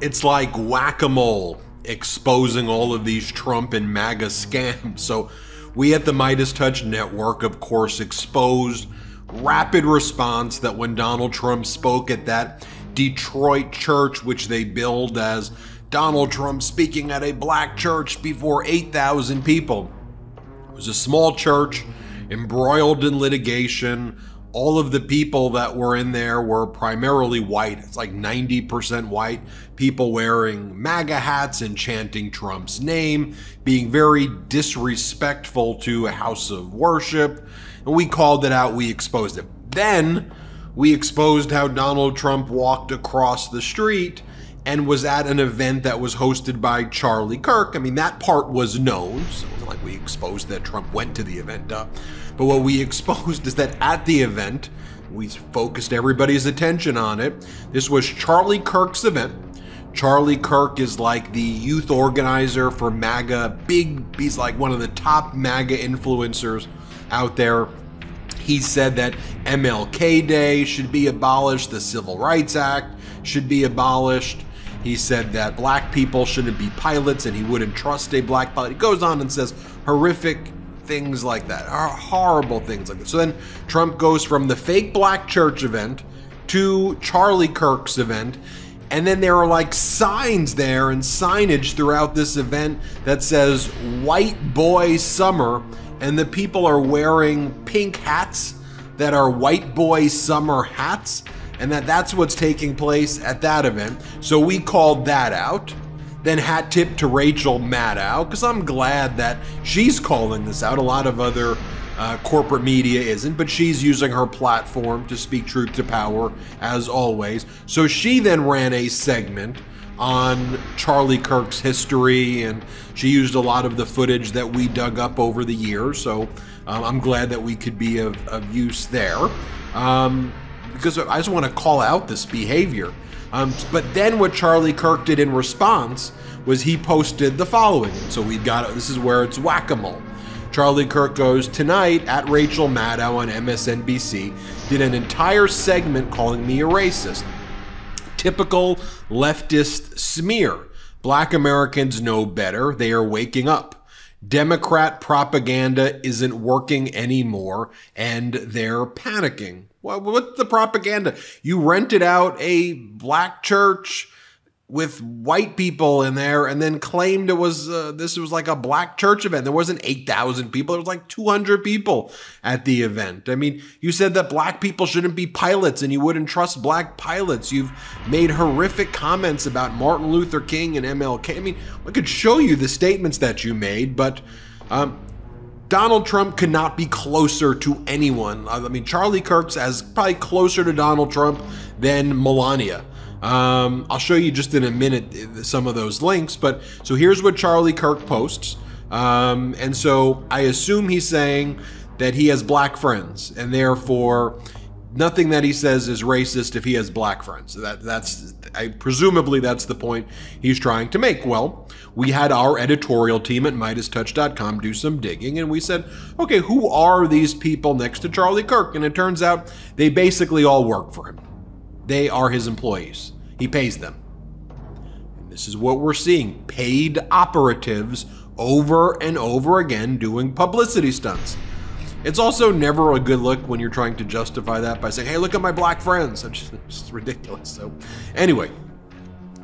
It's like whack-a-mole exposing all of these Trump and MAGA scams. So we at the Midas Touch Network, of course, exposed rapid response that when Donald Trump spoke at that Detroit church, which they billed as Donald Trump speaking at a black church before 8,000 people. It was a small church embroiled in litigation. All of the people that were in there were primarily white. It's like 90% white people wearing MAGA hats and chanting Trump's name, being very disrespectful to a house of worship. And we called it out, we exposed it. Then we exposed how Donald Trump walked across the street and was at an event that was hosted by Charlie Kirk. I mean, that part was known, so it wasn't like we exposed that Trump went to the event, But what we exposed is that at the event, we focused everybody's attention on it. This was Charlie Kirk's event. Charlie Kirk is like the youth organizer for MAGA, he's like one of the top MAGA influencers out there. He said that MLK Day should be abolished, the Civil Rights Act should be abolished. He said that black people shouldn't be pilots and he wouldn't trust a black pilot. He goes on and says horrific things like that, horrible things like that. So then Trump goes from the fake black church event to Charlie Kirk's event. And then there are like signs there and signage throughout this event that says white boy summer. And the people are wearing pink hats that are white boy summer hats. And that's what's taking place at that event. So we called that out. Then hat tip to Rachel Maddow, because I'm glad that she's calling this out. A lot of other corporate media isn't, but she's using her platform to speak truth to power as always. So she then ran a segment on Charlie Kirk's history, and she used a lot of the footage that we dug up over the years. So I'm glad that we could be of use there. Because I just want to call out this behavior. But then what Charlie Kirk did in response was he posted the following. So we've got, this is where it's whack-a-mole. Charlie Kirk goes, tonight at Rachel Maddow on MSNBC, did an entire segment calling me a racist. Typical leftist smear. Black Americans know better. They are waking up. Democrat propaganda isn't working anymore, and they're panicking. Well, what's the propaganda? You rented out a black church with white people in there and then claimed it was this was like a black church event. There wasn't 8,000 people. There was like 200 people at the event. I mean, you said that black people shouldn't be pilots and you wouldn't trust black pilots. You've made horrific comments about Martin Luther King and MLK. I mean, I could show you the statements that you made, but Donald Trump could not be closer to anyone. I mean, Charlie Kirk's as probably closer to Donald Trump than Melania. I'll show you just in a minute some of those links, but so here's what Charlie Kirk posts. And so I assume he's saying that he has black friends and therefore nothing that he says is racist if he has black friends. Presumably that's the point he's trying to make. Well, we had our editorial team at MidasTouch.com do some digging and we said, okay, who are these people next to Charlie Kirk? And it turns out they basically all work for him. They are his employees. He pays them. And this is what we're seeing. Paid operatives over and over again doing publicity stunts. It's also never a good look when you're trying to justify that by saying, hey, look at my black friends. It's just ridiculous. So anyway,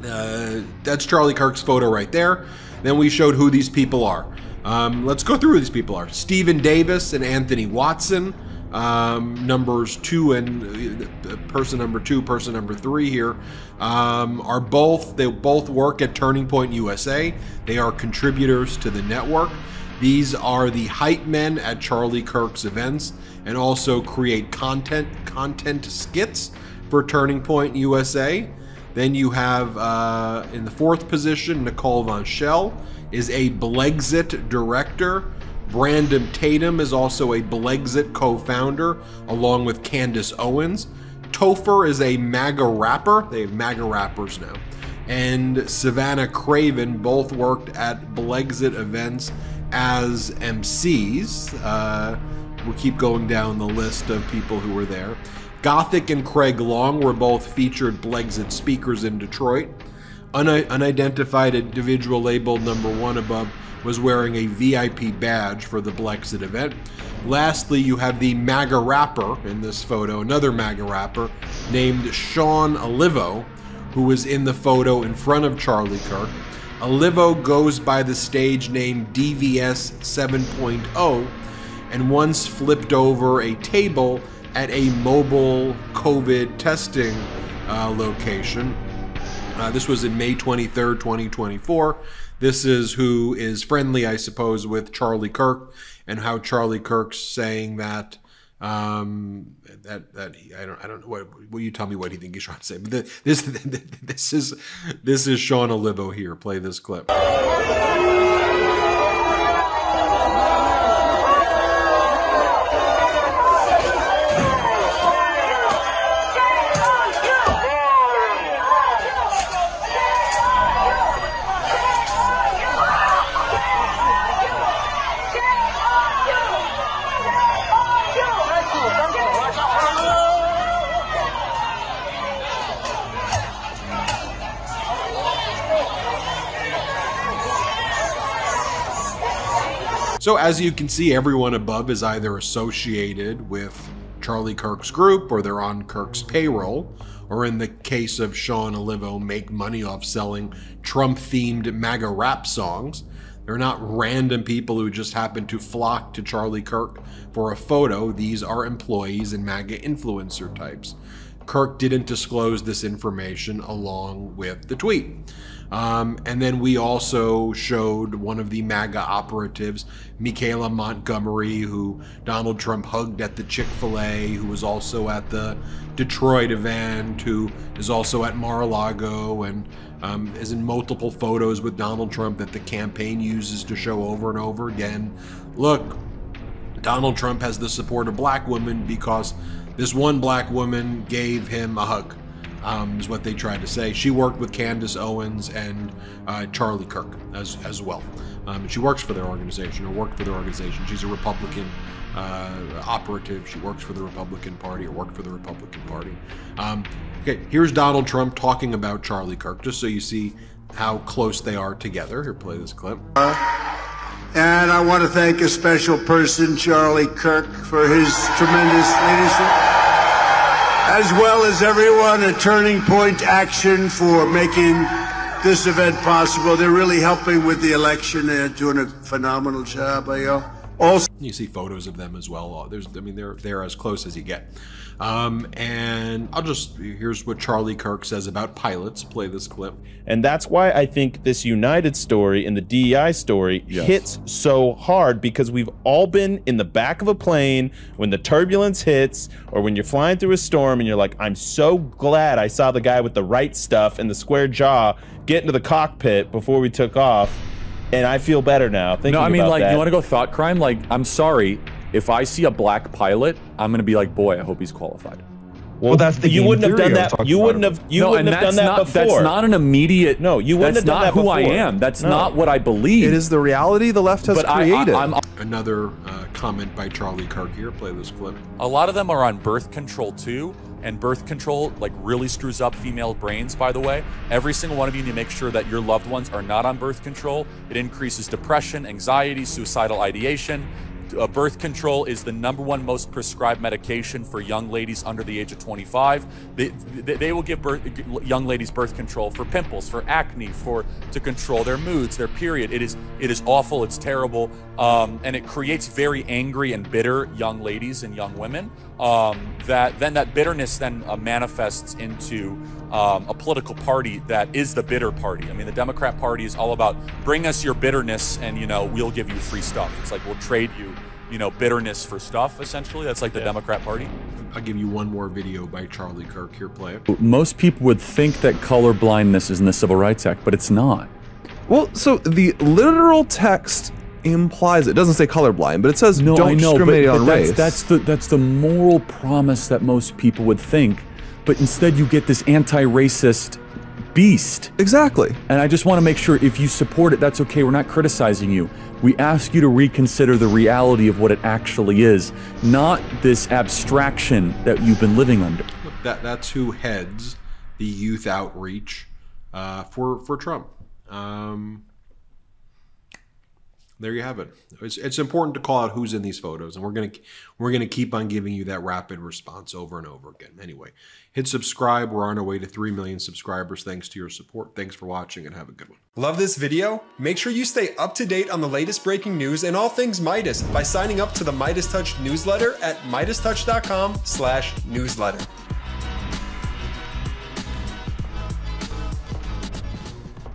that's Charlie Kirk's photo right there. Then we showed who these people are. Let's go through who these people are. Stephen Davis and Anthony Watson. Numbers two and person number three here are both, they both work at Turning Point USA. They are contributors to the network. These are the hype men at Charlie Kirk's events and also create content skits for Turning Point USA. Then you have in the fourth position, Nicole Von Schell is a Blexit director. Brandon Tatum is also a Blexit co-founder, along with Candace Owens. Topher is a MAGA rapper. They have MAGA rappers now. And Savannah Craven both worked at Blexit events as MCs. We'll keep going down the list of people who were there. Gothic and Craig Long were both featured Blexit speakers in Detroit. unidentified individual labeled number one above was wearing a VIP badge for the Blexit event. Lastly, you have the MAGA rapper in this photo, another MAGA rapper named Sean Olivo, who was in the photo in front of Charlie Kirk. Olivo goes by the stage name DVS 7.0 and once flipped over a table at a mobile COVID testing location. This was in May 23rd, 2024. This is who is friendly, I suppose, with Charlie Kirk, and how Charlie Kirk's saying that I don't know what will you tell me what you think he's trying to say. But this is Sean Olivo here. Play this clip. So as you can see, everyone above is either associated with Charlie Kirk's group or they're on Kirk's payroll, or in the case of Sean Olivo, make money off selling Trump-themed MAGA rap songs. They're not random people who just happen to flock to Charlie Kirk for a photo. These are employees and MAGA influencer types. Kirk didn't disclose this information along with the tweet. And then we also showed one of the MAGA operatives, Mikayla Montgomery, who Donald Trump hugged at the Chick-fil-A, who was also at the Detroit event, who is also at Mar-a-Lago, and is in multiple photos with Donald Trump that the campaign uses to show over and over again. Look, Donald Trump has the support of black women because this one black woman gave him a hug. Is what they tried to say. She worked with Candace Owens and Charlie Kirk as well. She works for their organization, or worked for their organization. She's a Republican operative. She works for the Republican Party, or worked for the Republican Party. Okay, here's Donald Trump talking about Charlie Kirk, just so you see how close they are together. Here, play this clip. And I want to thank a special person, Charlie Kirk, for his tremendous leadership, as well as everyone at Turning Point Action for making this event possible. They're really helping with the election. They're doing a phenomenal job. Also, you see photos of them as well. There's, I mean, they're as close as you get. And I'll just, here's what Charlie Kirk says about pilots. Play this clip. And that's why I think this United story and the DEI story hits so hard, because we've all been in the back of a plane when the turbulence hits, or when you're flying through a storm and you're like, I'm so glad I saw the guy with the right stuff and the square jaw get into the cockpit before we took off. And I feel better now thinking about that. No, I mean, like, you want to go thought crime? Like, I'm sorry, if I see a black pilot, I'm going to be like, boy, I hope he's qualified. Well, that's the game theory I was talking about. You wouldn't have done that. You wouldn't have done that before. That's not an immediate. No, you wouldn't have done that before. That's not who I am. That's not what I believe. It is the reality the left has created. Another comment by Charlie Kirk here. Play this clip. A lot of them are on birth control too, and birth control like really screws up female brains, by the way. Every single one of you need to make sure that your loved ones are not on birth control. It increases depression, anxiety, suicidal ideation. Birth control is the #1 most prescribed medication for young ladies under the age of 25. They will give young ladies birth control for pimples, for acne, to control their moods, their period. It is awful. It's terrible, and it creates very angry and bitter young ladies and young women. That bitterness then manifests into a political party that is the bitter party. I mean, the Democrat Party is all about bring us your bitterness, and you know we'll give you free stuff. It's like we'll trade you, you know, bitterness for stuff, essentially. That's like the Democrat Party. I'll give you one more video by Charlie Kirk. Here, play it. Most people would think that color blindness is in the Civil Rights Act, but it's not. Well, so the literal text implies, it doesn't say colorblind, but it says no, don't discriminate on race. That's the moral promise that most people would think, but instead you get this anti-racist beast. Exactly. And I just want to make sure if you support it, that's okay. We're not criticizing you. We ask you to reconsider the reality of what it actually is, not this abstraction that you've been living under. Look, that's who heads the youth outreach for Trump. There you have it. It's important to call out who's in these photos, and we're gonna keep on giving you that rapid response over and over again. Anyway, hit subscribe. We're on our way to 3 million subscribers. Thanks to your support. Thanks for watching, and have a good one. Love this video? Make sure you stay up to date on the latest breaking news and all things Midas by signing up to the Midas Touch newsletter at midastouch.com/newsletter.